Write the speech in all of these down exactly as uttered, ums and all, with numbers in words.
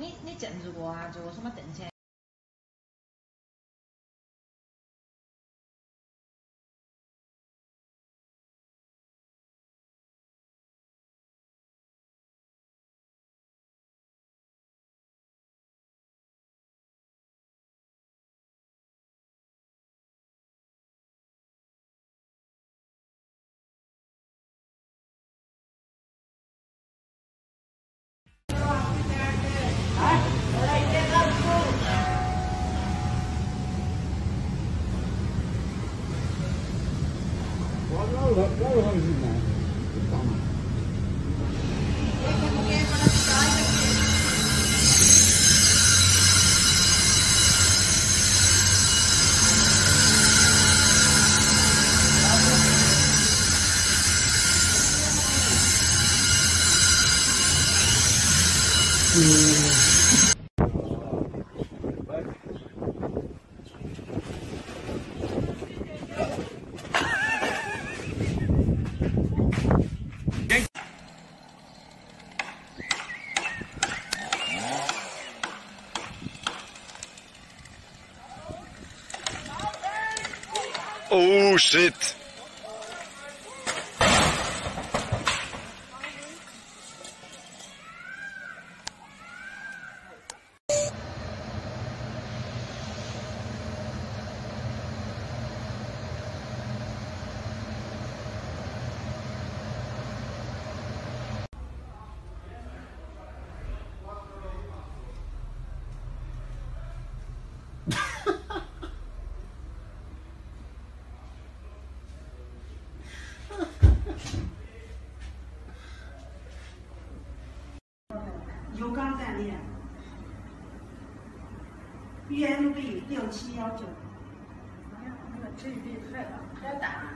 呢呢陣啫喎，做做乜定啫？Oh shit! B 六七幺九，那个质地太太大了。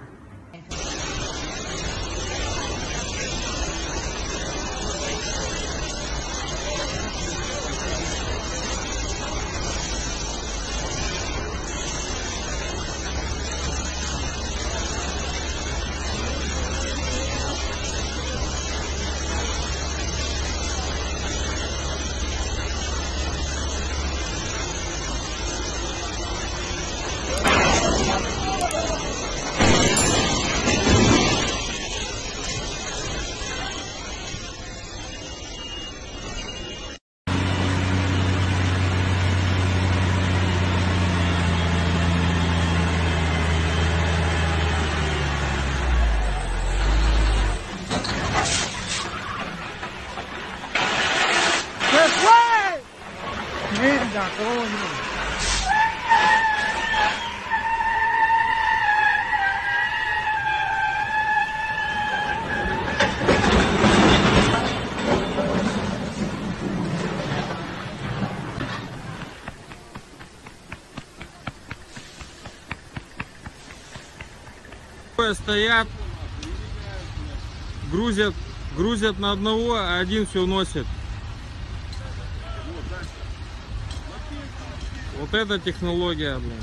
Стоят, грузят, грузят на одного, а один все уносит. Вот это технология, блин.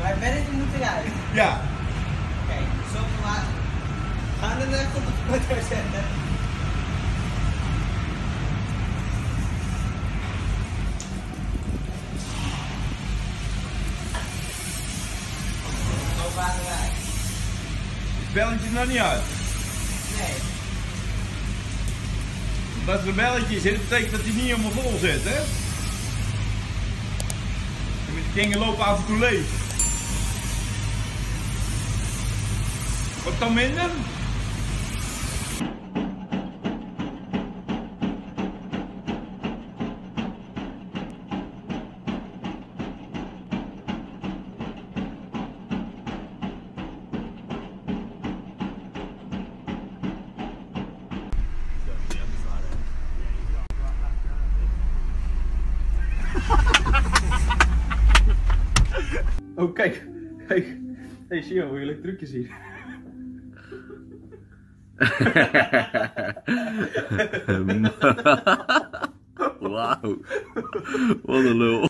Right, manage to move the guys. Yeah. Okay, so flat. Hand in there for the flutter center. So flat the back. Belletje nog niet uit? Nee. Dat er een belletje zit, betekent dat hij niet helemaal vol zit, hè? Die dingen lopen af en toe leeg. Wordt dan minder? Oh, kijk, kijk. Hey, zie je hoe je leuk trucje ziet? Wauw. Wat een lul.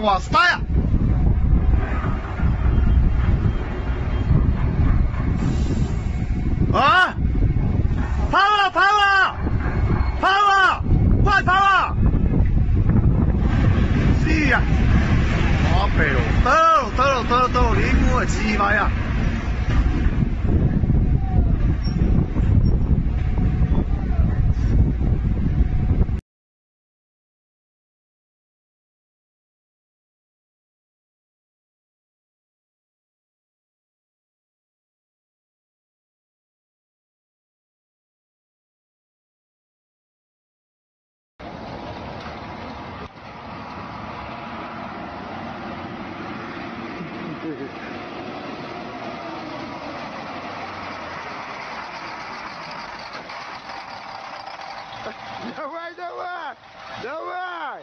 Wasta ah power power power what power see ya oh pero todo todo todo todo lingo鸡巴呀 Давай, давай! Давай!